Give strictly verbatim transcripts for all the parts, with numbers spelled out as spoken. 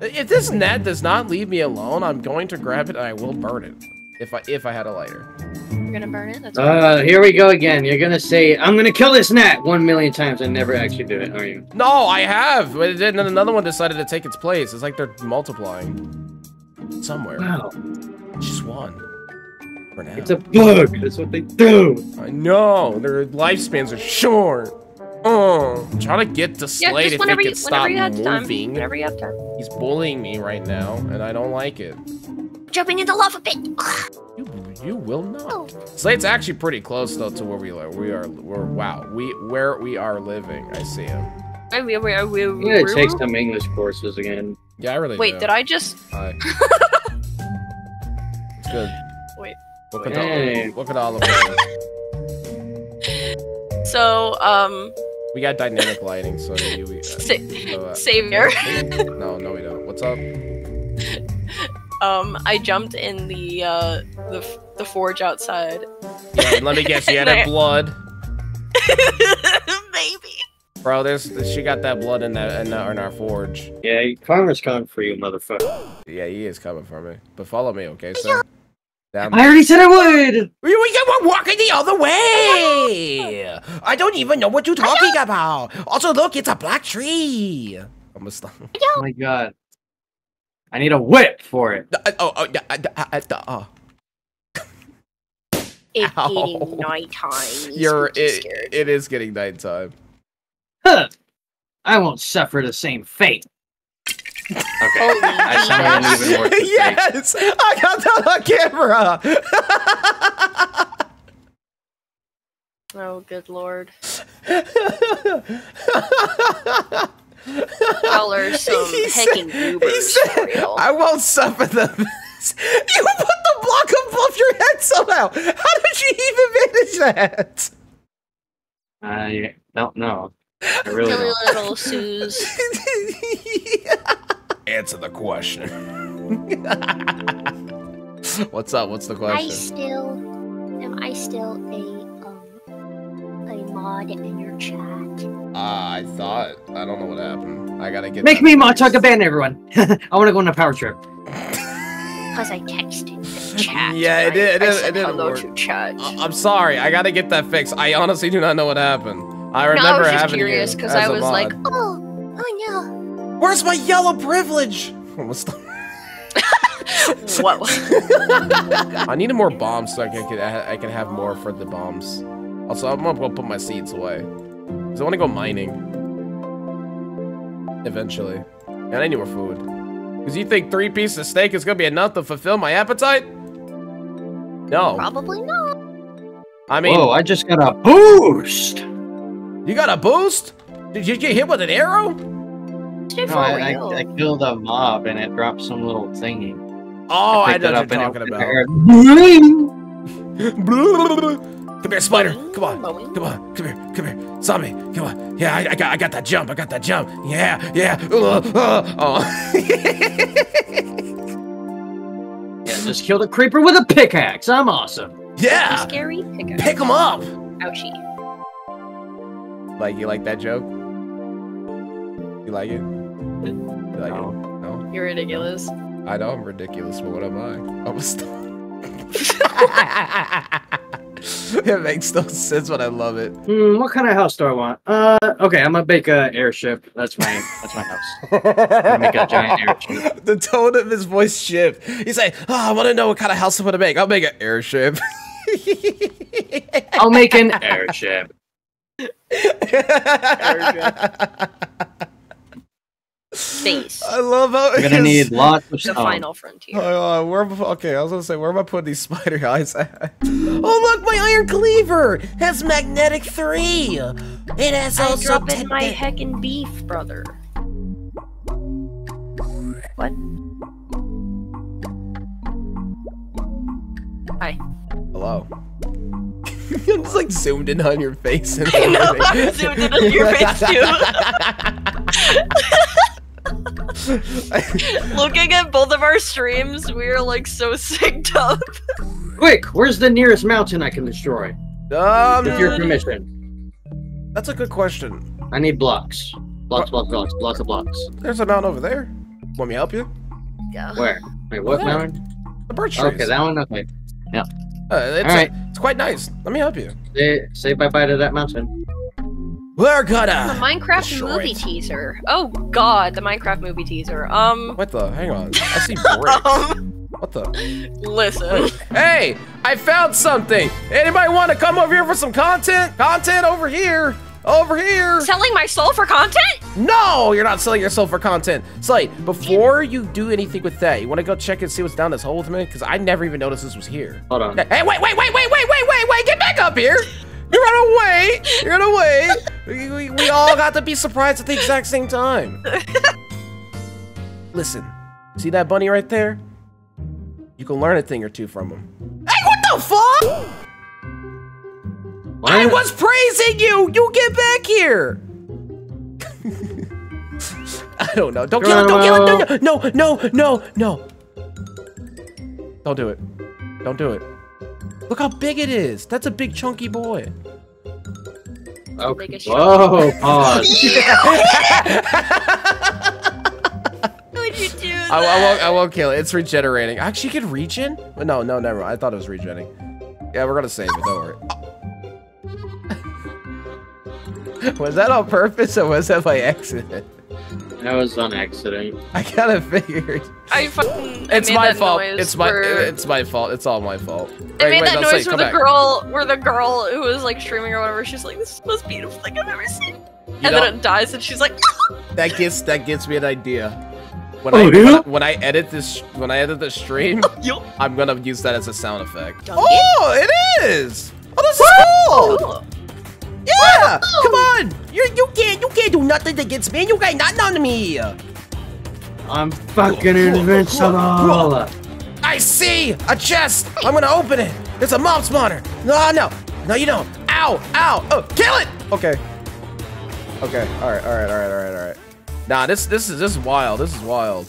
If this net does not leave me alone, I'm going to grab it and I will burn it. If I if I had a lighter. You're gonna burn it? That's uh, here we go again. You're gonna say, I'm gonna kill this net one million times and never actually do it, are you? No, I have! But it didn't, and another one decided to take its place. It's like they're multiplying. Somewhere. Wow. Just one. For now. It's a bug! That's what they do! I know! Their lifespans are short! Oh, I'm trying to get to Slate yeah, if he can you, stop you moving. Whenever you have time. He's bullying me right now, and I don't like it. Jumping into lava pit. You, you will not. Oh. Slate's actually pretty close though to where we are. We are. We're wow. We where we are living. I see him. I mean, we are. We, we, yeah, it takes some English courses again. Yeah, I really. Wait, do. did I just? Hi. It's good. Wait. Look at hey. all. Look at all of it. So um. We got dynamic lighting, so we. we uh, Sa so, uh, savior. No, no, we don't. What's up? Um, I jumped in the, uh, the, the forge outside. Yeah, let me guess, you had that blood? Maybe. Bro, there's, she got that blood in that, in, uh, in our forge. Yeah, Karma's coming for you, motherfucker. Yeah, he is coming for me. But follow me, okay, so. Damn. I already said I would! We, we were walking the other way! I don't even know what you're talking about! Also, look, it's a black tree! I'm gonna stop. Oh my god. I need a whip for it. Uh, oh, oh, uh, uh, uh, uh. It's getting nighttime. You're it. Scared. It is getting nighttime. Huh. I won't suffer the same fate. Okay. Oh, I sounded even worse. Yes, fate. I got that on camera. Oh, good lord. Y'all are some he heckin' goobers. He said, I won't suffer them. You put the block above your head somehow. How did you even manage that? I don't know. I really don't. Little Suze. Yeah. Answer the question. What's up? What's the question? I still am. I still a um a mod in your chat. Uh, I thought. I don't know what happened. I gotta get. Make me Montaga ban everyone. I wanna go on a power trip. Cause I texted the chat. Yeah, it did. I, it, I said it didn't hello work. To chat. I, I'm sorry. I gotta get that fixed. I honestly do not know what happened. I remember no, I was just having curious because I was like, oh, oh no. Where's my yellow privilege? Almost. What? I needed more bombs so I could I can have more for the bombs. Also, I'm gonna put my seeds away. I want to go mining eventually, and I need more food. Cause you think three pieces of steak is gonna be enough to fulfill my appetite? No. Probably not. I mean. Whoa! I just got a boost. You got a boost? Did you get hit with an arrow? No, I, I, I killed a mob and it dropped some little thingy. Oh, I, I know what you're talking about. Come here, spider! Come on! Come on! Come here! Come here! Zombie! Come on! Yeah, I, I got, I got that jump! I got that jump! Yeah! Yeah! Uh, uh, oh! Yeah, just killed a creeper with a pickaxe. I'm awesome. Yeah. A scary pickaxe. Pick him up. Ouchie. Like you like that joke? You like it? You like no. it? No. You're ridiculous. I know I'm ridiculous, but what am I? I'm a star. It makes no sense, but I love it. Mm, what kind of house do I want? Uh, okay, I'm gonna make an airship. That's my, that's my house. I'm gonna make a giant airship. The tone of his voice shift. He's like, oh, I want to know what kind of house I'm gonna make. I'll make an airship. I'll make an airship. Airship. Space. I love how we're gonna need lots of stuff. The final frontier. Oh, uh, where, okay, I was gonna say, where am I putting these spider eyes at? Oh, look, my iron cleaver has magnetic three. It has I also drop in my heckin' beef, brother. What? Hi. Hello. I'm just like zoomed in on your face. And I know. I'm zoomed in on your face too. Looking at both of our streams, we are like so synced up. Quick, where's the nearest mountain I can destroy? Um, With your permission. That's a good question. I need blocks. Blocks, blocks, blocks, blocks of blocks. There's a mountain over there. Want me to help you? Go. Where? Wait, what? Yeah. One? The birch trees. Okay, that one. Okay. Yeah. Uh, it's, all right. Uh, it's quite nice. Let me help you. Say, say bye bye to that mountain. We're gonna. The Minecraft movie it. teaser. Oh God, the Minecraft movie teaser. Um. What the? Hang on. I see bricks. um... What the? Listen. Hey, I found something. Anybody want to come over here for some content? Content over here. Over here. Selling my soul for content? No, you're not selling your soul for content. Slate, before you do anything with that, you want to go check and see what's down this hole with me? Because I never even noticed this was here. Hold on. Hey, wait, wait, wait, wait, wait, wait, wait, wait. Get back up here. You're gonna wait. You're gonna wait. We, we, we all got to be surprised at the exact same time. Listen, see that bunny right there? You can learn a thing or two from him. Hey, what the fuck? What? I was praising you! You get back here! I don't know. Don't kill it, don't kill it, no, no, no, no, no. Don't do it. Don't do it. Look how big it is. That's a big chunky boy. Okay. Whoa, pause. I, I won't. I won't kill it. It's regenerating. Actually, you could regen? No, no, never mind. I thought it was regenerating. Yeah, we're gonna save it. Don't worry. Oh. Was that on purpose or was that by accident? That was on accident. I kind of figured. I fucking. It's I made my that fault. Noise it's for... my. It's my fault. It's all my fault. I right, made wait, that noise say, where the back. girl, where the girl who was like streaming or whatever, she's like, "This is the most beautiful thing I've ever seen," you and know, then it dies, and she's like, "No!" That gets. That gets me an idea. When, oh, I, when, I, when I edit this, when I edit the stream, I'm gonna use that as a sound effect. Oh, it is! Oh, this is cool! cool. Yeah! Whoa. Come on! You you can't you can't do nothing against me. You got nothing on me. I'm fucking invincible. I see a chest. I'm gonna open it. It's a mob spawner. No, no, no, you don't. Ow, ow! Oh, kill it! Okay. Okay. All right. All right. All right. All right. All right. Nah, this this is this is wild. This is wild.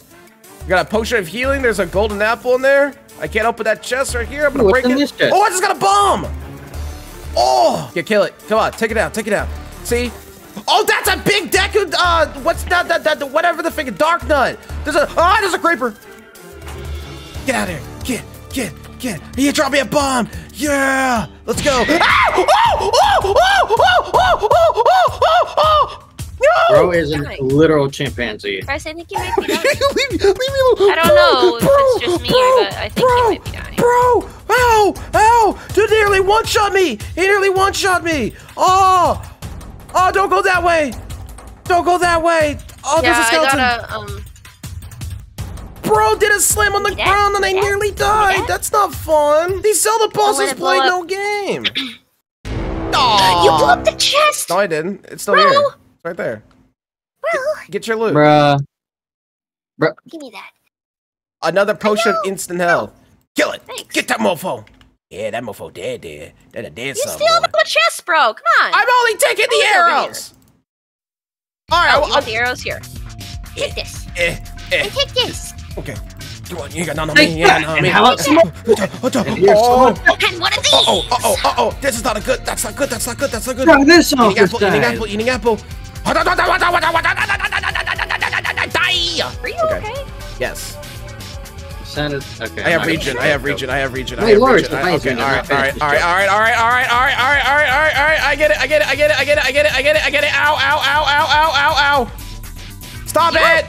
We got a potion of healing. There's a golden apple in there. I can't open that chest right here. I'm gonna Ooh, break it. Oh, I just got a bomb. Oh, yeah, kill it. Come on, take it out. Take it out. See? Oh, that's a big Deku. Uh, what's that? That that whatever the freaking Darknut. There's a ah, oh, there's a creeper. Get out of here. Get get get. He dropped me a bomb. Yeah. Let's go. Ah! Oh oh oh oh oh oh oh oh oh. No! Bro is a literal chimpanzee. Bryce, I think you might be dying. leave, leave me alone. I don't know bro, if it's just me, bro, but I think you might be dying. Bro! Ow! Ow! Dude, nearly one-shot me! He nearly one-shot me! Oh! Oh, don't go that way! Don't go that way! Oh, yeah, there's a skeleton. I gotta, um... Bro did a slam on the that, ground and I that, nearly died! That? That's not fun! These Zelda bosses play no game! Aww. You blew up the chest! No, I didn't. It's still bro. here. Right there. Well, get your loot. Bruh. Bruh. Give me that. Another potion of instant health. Kill it. Thanks. Get that mofo. Yeah, that mofo dead, dead. That a dead son. You steal the chest, bro. Come on. I'm only taking the arrows. All right, oh, I want the arrows here. Take this. Eh, eh. And take this. Okay. You ain't got none on me. You ain't got none on me. Oh, and one of these. Uh-oh, uh-oh, uh-oh. This is not a good. That's not good. That's not good. That's not good. Bro, this is eating apple. Eating apple. Eating apple. Are you okay? okay? Yes. Sounded, okay. I have region. I have region. I have region. I have region. Okay. All right. All right. All right. All right. All right. All right. All right. All right. All right. All right. All right. I get it. I get it. I get it. I get it. I get it. I get it. I get it. Ow! Ow! Ow! Ow! Ow! Ow! Ow! Stop it!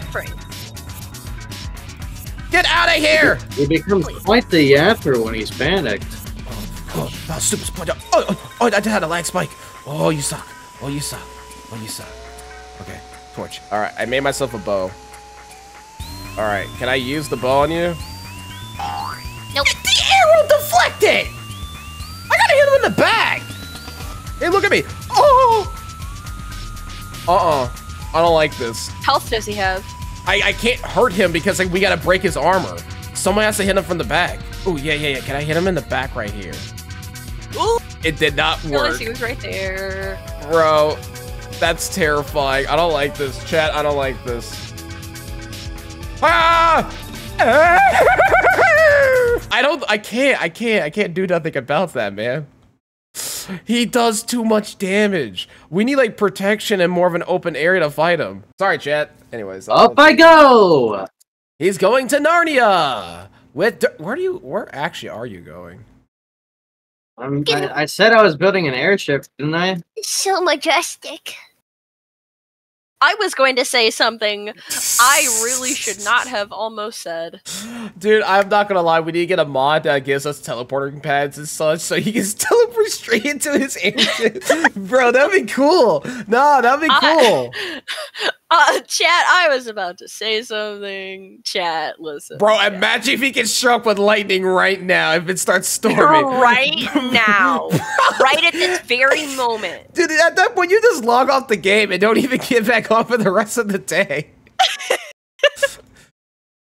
Get out of here! He becomes quite the yapper when he's panicked. Oh, oh, super spike! Oh, oh, oh! I had a lag spike. Oh, you suck. Oh, you suck. Oh, you suck. Okay, torch. All right, I made myself a bow. All right, can I use the bow on you? Nope. The arrow deflected. I gotta hit him in the back. Hey, look at me. Oh. Uh-uh. I don't like this. How health does he have? I I can't hurt him because like we gotta break his armor. Someone has to hit him from the back. Oh yeah yeah yeah. Can I hit him in the back right here? Ooh. It did not work. Unless he was right there. Bro. That's terrifying. I don't like this, chat. I don't like this. Ah! I don't. I can't. I can't. I can't do nothing about that, man. He does too much damage. We need like protection and more of an open area to fight him. Sorry, chat. Anyways. Up I go. He's going to Narnia with. Where do you? Where actually are you going? I'm, I, I said I was building an airship, didn't I? It's so majestic. I was going to say something I really should not have almost said. Dude, I'm not gonna lie, we need to get a mod that gives us teleporting pads and such so he can teleport straight into his ancient. Bro, that'd be cool. No, that'd be cool. I, uh, chat, I was about to say something. Chat, listen. Bro, chat. Imagine if he gets struck with lightning right now if it starts storming. Right now. Right at this very moment. Dude, at that point, you just log off the game and don't even get back on for the rest of the day.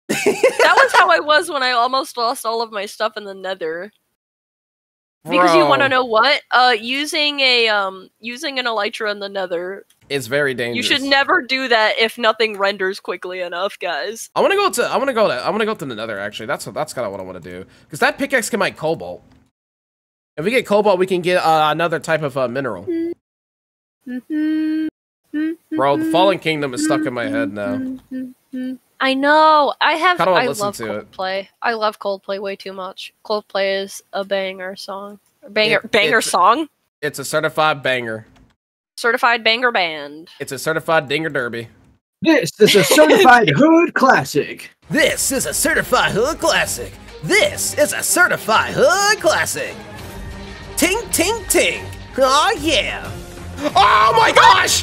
That was how I was when I almost lost all of my stuff in the Nether. Because Bro. You want to know what? Uh, using a um, using an elytra in the Nether is very dangerous. You should never do that if nothing renders quickly enough, guys. I want to go to I want to go to I want to go to the Nether. Actually, that's what that's kind of what I want to do because that pickaxe can make cobalt. If we get cobalt, we can get uh, another type of uh, mineral. Mm-hmm. Bro, the Fallen Kingdom is stuck in my head now. I know. I have. I love Coldplay. It. I love Coldplay way too much. Coldplay is a banger song. Banger, it, banger it's, song. It's a certified banger. Certified banger band. It's a certified dinger derby. This is a certified hood classic. This is a certified hood classic. This is a certified hood classic. Tink, tink, tink. Oh yeah. Oh my gosh!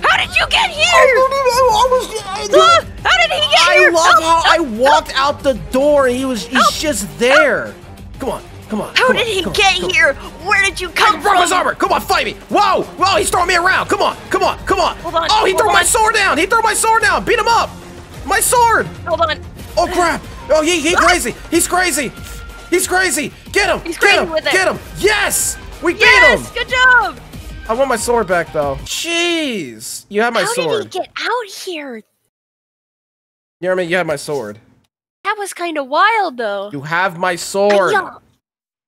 How did you get here? I don't even, I was, I, uh, how did he get I here? I love oh, how oh, I walked oh. out the door. And he was he's oh, just there. Oh. Come on, come on. How come did on, he come get on, here? Come. Where did you come I from? I broke his armor. Come on, fight me. Whoa, whoa, he's throwing me around. Come on, come on, come on. Hold on. Oh, he threw on. my sword down. He threw my sword down. Beat him up. My sword. Hold on. Oh crap. Oh, he he crazy. He's crazy. He's crazy. Get him. He's get crazy him. With it. Get him. Yes. We beat yes, him. Yes. Good job. I want my sword back, though. Jeez! You have my How sword. How did he get out here? You know what I mean? You have my sword. That was kind of wild, though. You have my sword. I,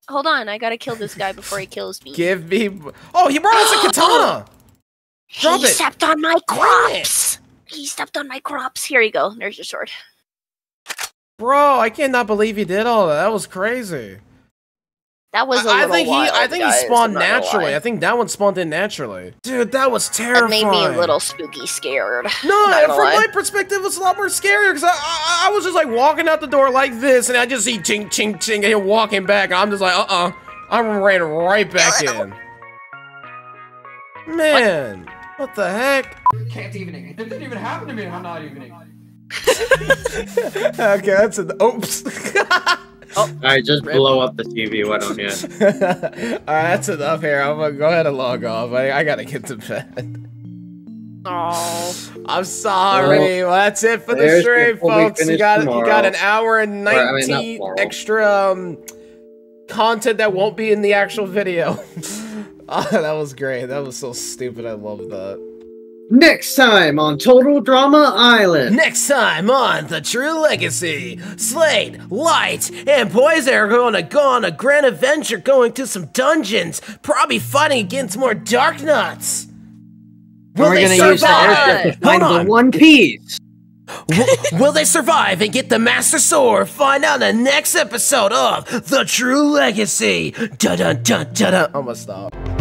Hold on, I gotta kill this guy before he kills me. Give me... Oh, he brought us a katana! Drop he it! He stepped on my crops! He stepped on my crops. Here you go. There's your sword. Bro, I cannot believe he did all that. That was crazy. That was a I little think wild, he, I think guys, he spawned naturally. I think that one spawned in naturally. Dude, that was terrifying. That made me a little spooky scared. No, from lie. my perspective, it was a lot more scarier because I, I, I was just like walking out the door like this and I just see ching, ching, ching and walking back. And I'm just like, uh-uh. I ran right back in. Man, what, what the heck? Can't even, it didn't even happen to me. I'm not evening. Okay, that's an oops. Oh, all right, just blow up the T V. Why don't you? All right, that's enough here. I'm gonna go ahead and log off. I, I gotta get to bed. Oh, I'm sorry. Well, that's it for the stream, folks. You got tomorrow. you got an hour and nineteen or, I mean, extra um, content that won't be in the actual video. Oh, that was great. That was so stupid. I love that. Next time on Total Drama Island. Next time on The True Legacy. Slate, Light, and Poison are going to go on a grand adventure going to some dungeons. Probably fighting against more Darknuts. Will they survive? Hold on. One Piece. Will, will they survive and get the Master Sword? Find out in the next episode of The True Legacy. Dun dun dun dun dun. I'm gonna stop.